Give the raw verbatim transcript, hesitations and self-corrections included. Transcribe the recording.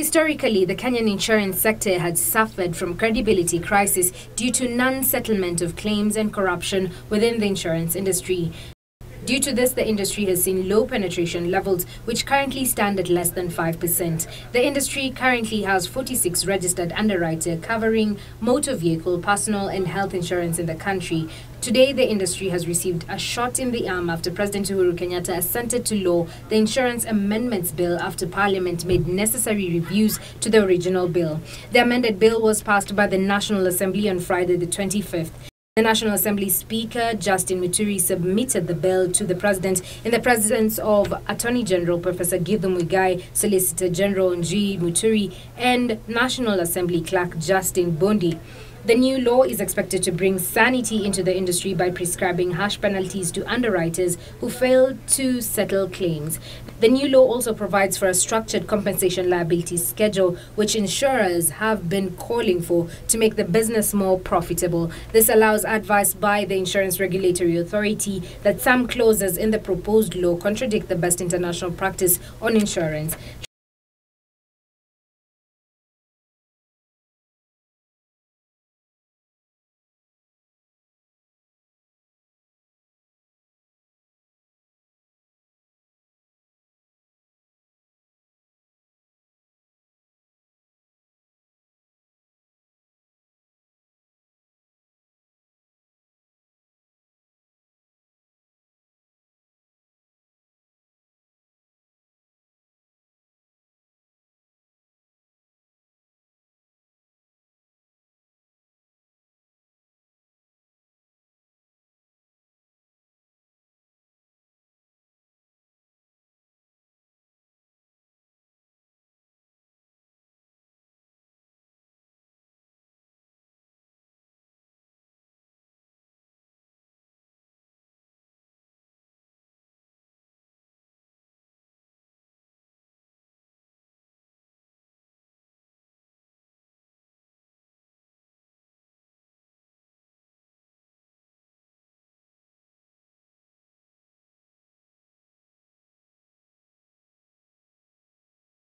Historically, the Kenyan insurance sector had suffered from credibility crisis due to non-settlement of claims and corruption within the insurance industry. Due to this, the industry has seen low penetration levels, which currently stand at less than five percent. The industry currently has forty-six registered underwriters covering motor vehicle, personal and health insurance in the country. Today, the industry has received a shot in the arm after President Uhuru Kenyatta assented to law the Insurance Amendments Bill after Parliament made necessary reviews to the original bill. The amended bill was passed by the National Assembly on Friday the twenty-fifth. The National Assembly Speaker, Justin Muturi, submitted the bill to the President in the presence of Attorney General Professor Githu Muigai, Solicitor General Njee Muturi, and National Assembly Clerk Justin Bundi. The new law is expected to bring sanity into the industry by prescribing harsh penalties to underwriters who fail to settle claims. The new law also provides for a structured compensation liability schedule, which insurers have been calling for to make the business more profitable. This allows advice by the Insurance Regulatory Authority that some clauses in the proposed law contradict the best international practice on insurance.